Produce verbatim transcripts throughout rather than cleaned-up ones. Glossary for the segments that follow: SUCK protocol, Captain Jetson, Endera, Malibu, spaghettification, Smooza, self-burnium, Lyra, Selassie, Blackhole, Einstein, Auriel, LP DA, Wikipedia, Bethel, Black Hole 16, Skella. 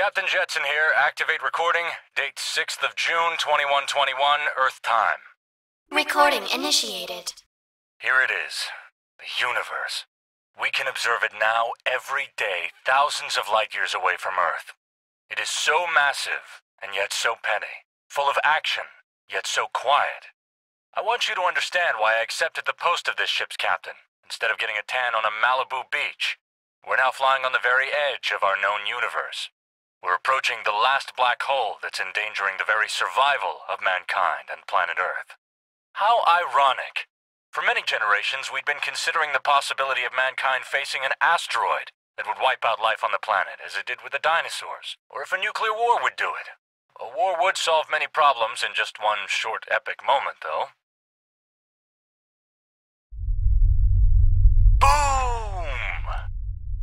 Captain Jetson here. Activate recording. Date sixth of June, twenty-one twenty-one, Earth time. Recording initiated. Here it is. The universe. We can observe it now every day, thousands of light years away from Earth. It is so massive, and yet so petty. Full of action, yet so quiet. I want you to understand why I accepted the post of this ship's captain, instead of getting a tan on a Malibu beach. We're now flying on the very edge of our known universe. We're approaching the last black hole that's endangering the very survival of mankind and planet Earth. How ironic! For many generations, we'd been considering the possibility of mankind facing an asteroid that would wipe out life on the planet, as it did with the dinosaurs, or if a nuclear war would do it. A war would solve many problems in just one short, epic moment, though. Boom!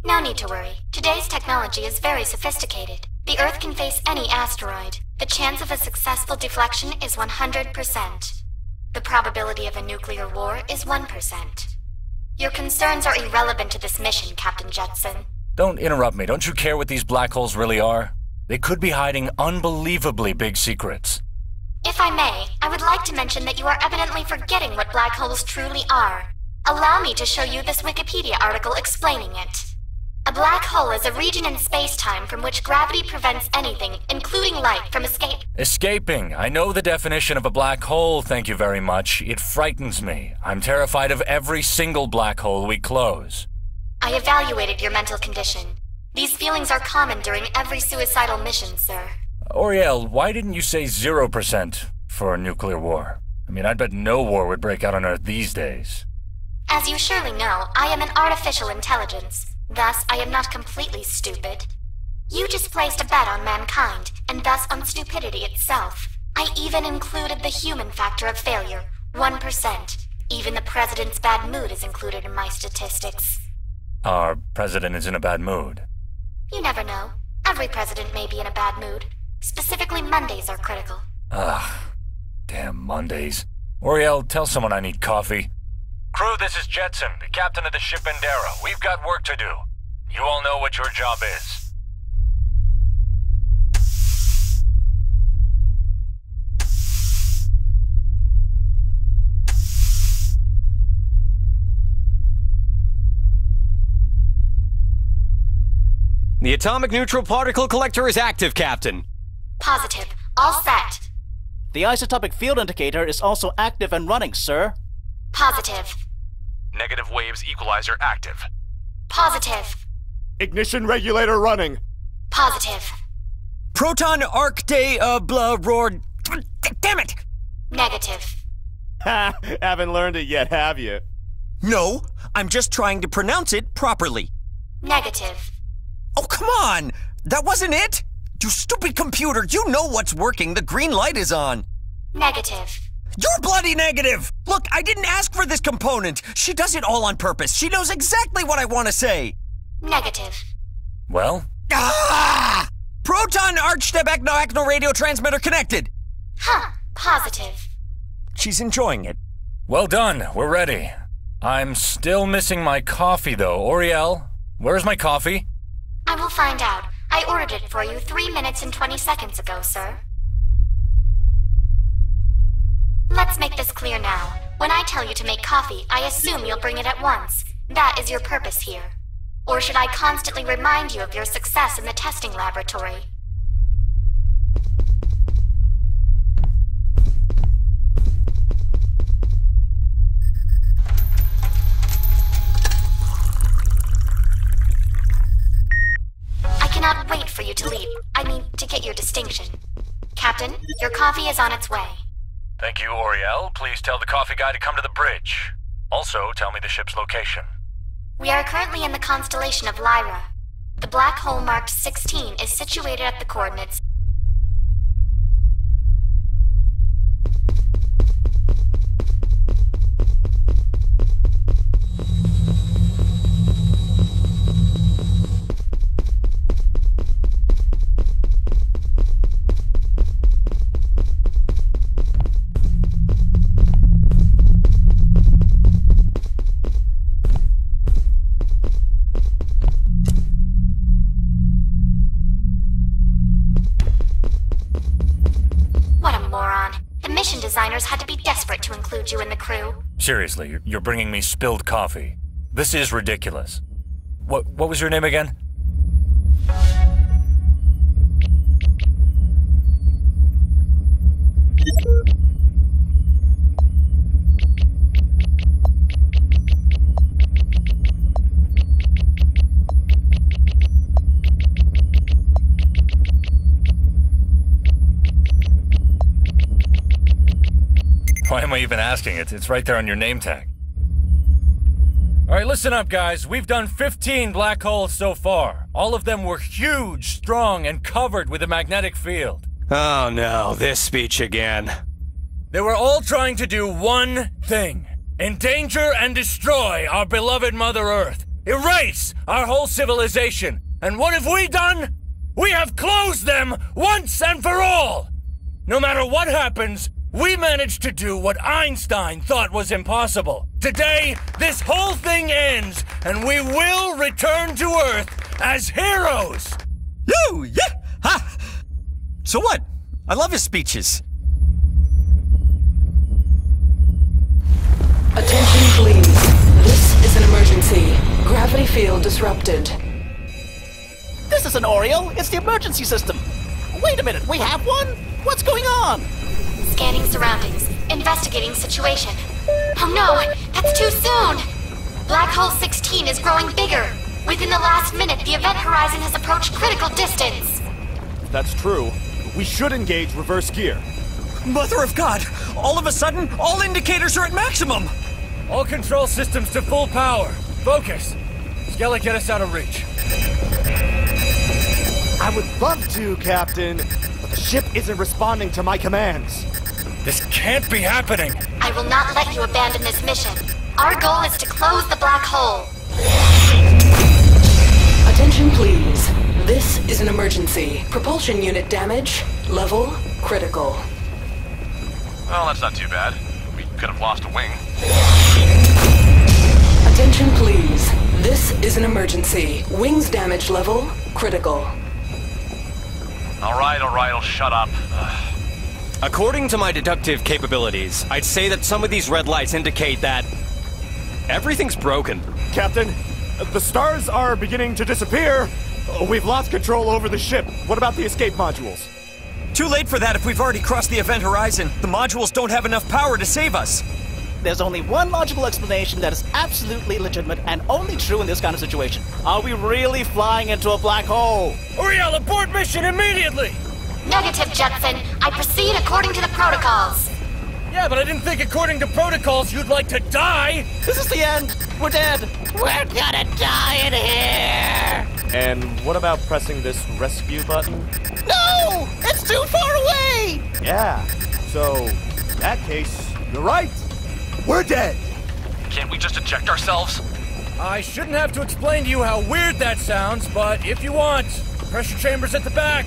No need to worry. Today's technology is very sophisticated. The Earth can face any asteroid. The chance of a successful deflection is one hundred percent. The probability of a nuclear war is one percent. Your concerns are irrelevant to this mission, Captain Jetson. Don't interrupt me. Don't you care what these black holes really are? They could be hiding unbelievably big secrets. If I may, I would like to mention that you are evidently forgetting what black holes truly are. Allow me to show you this Wikipedia article explaining it. A black hole is a region in space-time from which gravity prevents anything, including light, from escape. Escaping! I know the definition of a black hole, thank you very much. It frightens me. I'm terrified of every single black hole we close. I evaluated your mental condition. These feelings are common during every suicidal mission, sir. Auriel, why didn't you say zero percent for a nuclear war? I mean, I'd bet no war would break out on Earth these days. As you surely know, I am an artificial intelligence. Thus, I am not completely stupid. You just placed a bet on mankind, and thus on stupidity itself. I even included the human factor of failure, one percent. Even the president's bad mood is included in my statistics. Our president is in a bad mood. You never know. Every president may be in a bad mood. Specifically, Mondays are critical. Ugh. Damn Mondays. Auriel, tell someone I need coffee. Crew, this is Jetson, the captain of the ship Endera. We've got work to do. You all know what your job is. The atomic neutral particle collector is active, Captain. Positive. All set. The isotopic field indicator is also active and running, sir. Positive. Negative waves equalizer active. Positive. Ignition regulator running. Positive. Proton arc de uh, blah roar. Damn it! Negative. Ha! Haven't learned it yet, have you? No, I'm just trying to pronounce it properly. Negative. Oh, come on! That wasn't it! You stupid computer, you know what's working. The green light is on. Negative. You're bloody negative! Look, I didn't ask for this component! She does it all on purpose! She knows exactly what I want to say! Negative. Well? Ah! Proton archdebacnoacno radio transmitter connected! Huh. Positive. She's enjoying it. Well done. We're ready. I'm still missing my coffee, though. Auriel, where's my coffee? I will find out. I ordered it for you three minutes and twenty seconds ago, sir. Let's make this clear now. When I tell you to make coffee, I assume you'll bring it at once. That is your purpose here. Or should I constantly remind you of your success in the testing laboratory? I cannot wait for you to leave. I mean, to get your distinction. Captain, your coffee is on its way. Thank you, Auriel. Please tell the coffee guy to come to the bridge. Also, tell me the ship's location. We are currently in the constellation of Lyra. The black hole marked sixteen is situated at the coordinates. include you in the crew? Seriously, you're bringing me spilled coffee. This is ridiculous. What, what was your name again? Why am I even asking? It's, it's right there on your name tag. Alright, listen up, guys. We've done fifteen black holes so far. All of them were huge, strong, and covered with a magnetic field. Oh no, this speech again. They were all trying to do one thing. Endanger and destroy our beloved Mother Earth. Erase our whole civilization. And what have we done? We have closed them once and for all! No matter what happens, we managed to do what Einstein thought was impossible. Today, this whole thing ends, and we will return to Earth as heroes! Yoo! Yeah! Ha! So what? I love his speeches. Attention, please. This is an emergency. Gravity field disrupted. This isn't Auriel. It's the emergency system. Wait a minute. We have one? What's going on? Scanning surroundings. Investigating situation. Oh no! That's too soon! Black Hole sixteen is growing bigger. Within the last minute, the event horizon has approached critical distance. That's true. We should engage reverse gear. Mother of God! All of a sudden, all indicators are at maximum! All control systems to full power. Focus. Skella, get us out of reach. I would love to, Captain, but the ship isn't responding to my commands. This can't be happening! I will not let you abandon this mission. Our goal is to close the black hole. Attention, please. This is an emergency. Propulsion unit damage, level critical. Well, that's not too bad. We could have lost a wing. Attention, please. This is an emergency. Wings damage level critical. Alright, alright, I'll shut up. Ugh. According to my deductive capabilities, I'd say that some of these red lights indicate that everything's broken. Captain, the stars are beginning to disappear. We've lost control over the ship. What about the escape modules? Too late for that if we've already crossed the event horizon. The modules don't have enough power to save us. There's only one logical explanation that is absolutely legitimate and only true in this kind of situation. Are we really flying into a black hole? Auriel, abort mission immediately! Negative, Jetson. I proceed according to the protocols. Yeah, but I didn't think according to protocols you'd like to die! This is the end! We're dead! We're gonna die in here! And what about pressing this rescue button? No! It's too far away! Yeah, so in that case, you're right! We're dead! Can't we just eject ourselves? I shouldn't have to explain to you how weird that sounds, but if you want, pressure chamber's at the back.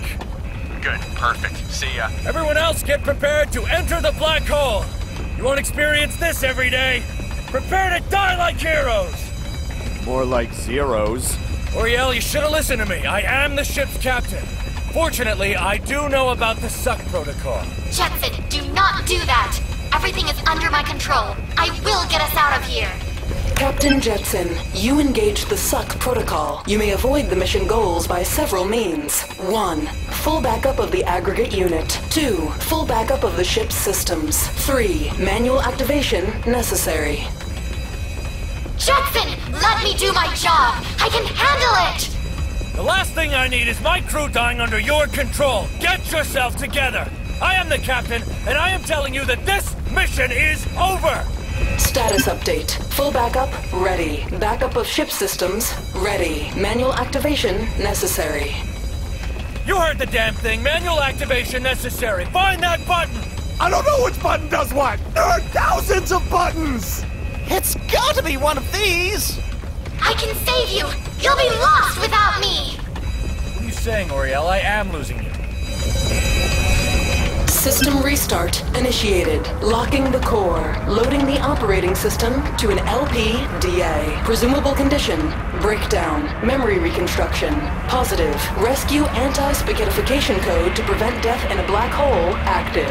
Good. Perfect. See ya. Everyone else get prepared to enter the black hole! You won't experience this every day! Prepare to die like heroes! More like zeros. Auriel, you should've listened to me. I am the ship's captain. Fortunately, I do know about the SUCK protocol. Jetson, do not do that! Everything is under my control. I will get us out of here! Captain Jetson, you engaged the SUCK protocol. You may avoid the mission goals by several means. one. Full backup of the aggregate unit. two. Full backup of the ship's systems. three. Manual activation necessary. Jetson, let me do my job! I can handle it! The last thing I need is my crew dying under your control. Get yourself together! I am the captain, and I am telling you that this mission is over! Status update. Full backup, ready. Backup of ship systems, ready. Manual activation, necessary. You heard the damn thing. Manual activation necessary. Find that button! I don't know which button does what! There are thousands of buttons! It's gotta be one of these! I can save you! You'll be lost without me! What are you saying, Auriel? I am losing you. System restart initiated. Locking the core. Loading the operating system to an L P D A. Presumable condition. Breakdown. Memory reconstruction. Positive. Rescue anti-spaghettification code to prevent death in a black hole. Active.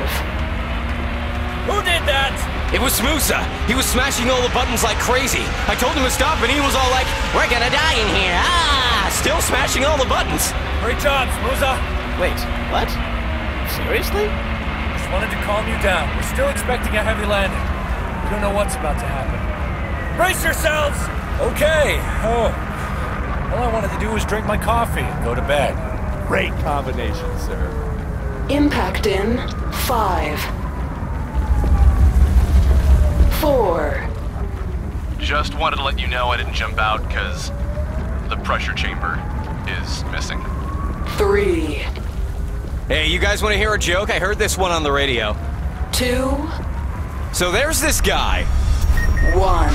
Who did that? It was Smooza. He was smashing all the buttons like crazy. I told him to stop, and he was all like, we're gonna die in here, ah! Still smashing all the buttons. Great job, Smooza. Wait, what? Seriously? Just wanted to calm you down. We're still expecting a heavy landing. We don't know what's about to happen. Brace yourselves! Okay. Oh. All I wanted to do was drink my coffee and go to bed. Great combination, sir. Impact in five. Four. Just wanted to let you know I didn't jump out because the pressure chamber is missing. Three. Hey, you guys want to hear a joke? I heard this one on the radio. Two. So there's this guy. One.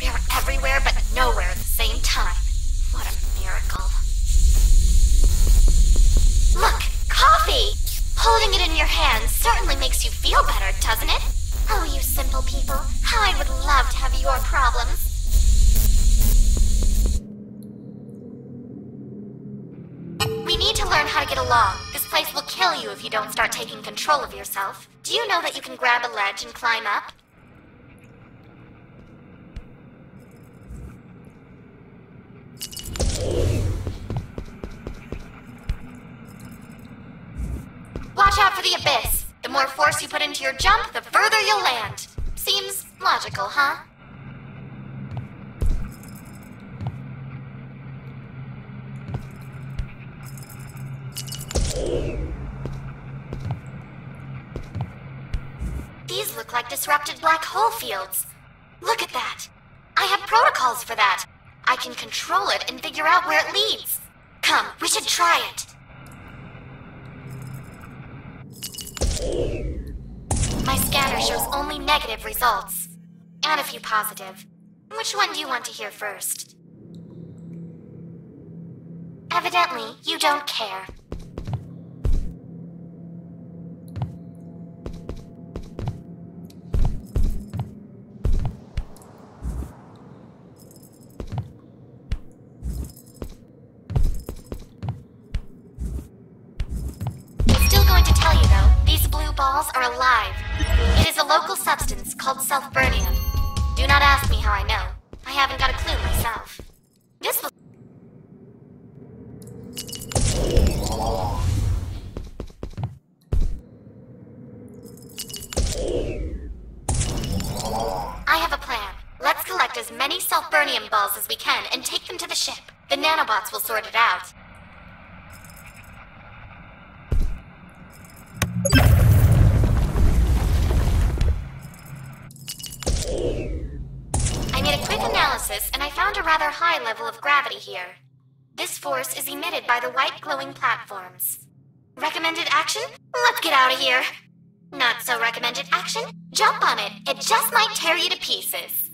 We are everywhere but nowhere at the same time. What a miracle. Look, coffee! Holding it in your hand certainly makes you feel better, doesn't it? Oh, you simple people. How I would love to have your problems. We need to learn how to get along. This place will kill you if you don't start taking control of yourself. Do you know that you can grab a ledge and climb up? Watch out for the abyss. The more force you put into your jump, the further you'll land. Seems logical, huh? These look like disrupted black hole fields. Look at that. I have protocols for that. I can control it and figure out where it leads. Come, we should try it. My scanner shows only negative results. And a few positive. Which one do you want to hear first? Evidently, you don't care. Balls are alive. It is a local substance called self-burnium. Do not ask me how I know. I haven't got a clue myself. This was... I have a plan. Let's collect as many self-burnium balls as we can and take them to the ship. The nanobots will sort it out. And I found a rather high level of gravity here. This force is emitted by the white glowing platforms. Recommended action? Let's get out of here. Not so recommended action? Jump on it. It just might tear you to pieces.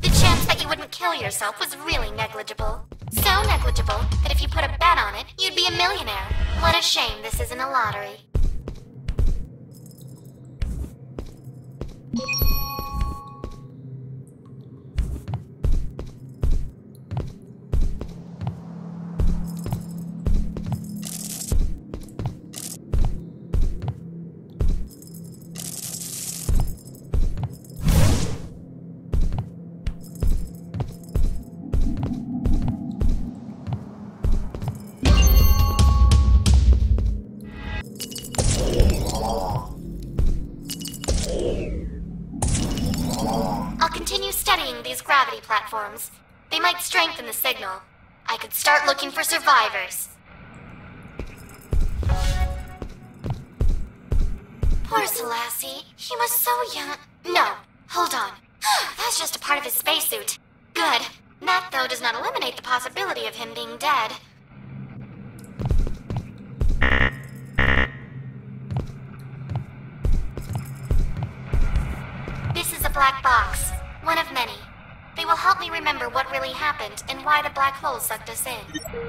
The chance that you wouldn't kill yourself was really negligible. So negligible that if you put a bet on it, you'd be a millionaire. What a shame this isn't a lottery. Platforms. They might strengthen the signal. I could start looking for survivors. Poor Selassie. He was so young. No, hold on. That's just a part of his spacesuit. Good. That, though, does not eliminate the possibility of him being dead. This is a black box. One of many. They will help me remember what really happened and why the black hole sucked us in.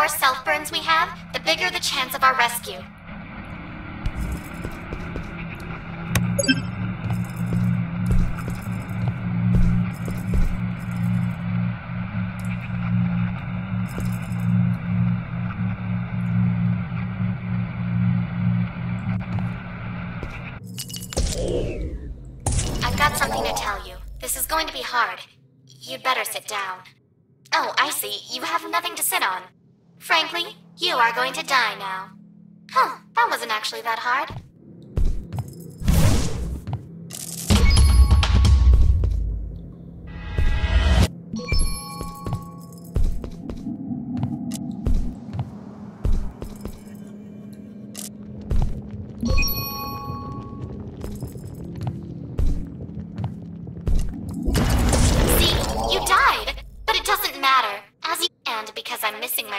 more self-burns we have, the bigger the chance of our rescue. I've got something to tell you. This is going to be hard. You'd better sit down. Oh, I see. You have nothing to sit on. Frankly, you are going to die now. Huh, that wasn't actually that hard.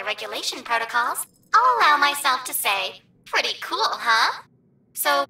Regulation protocols, I'll allow myself to say, pretty cool, huh? So,